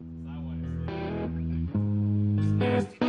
Sideways.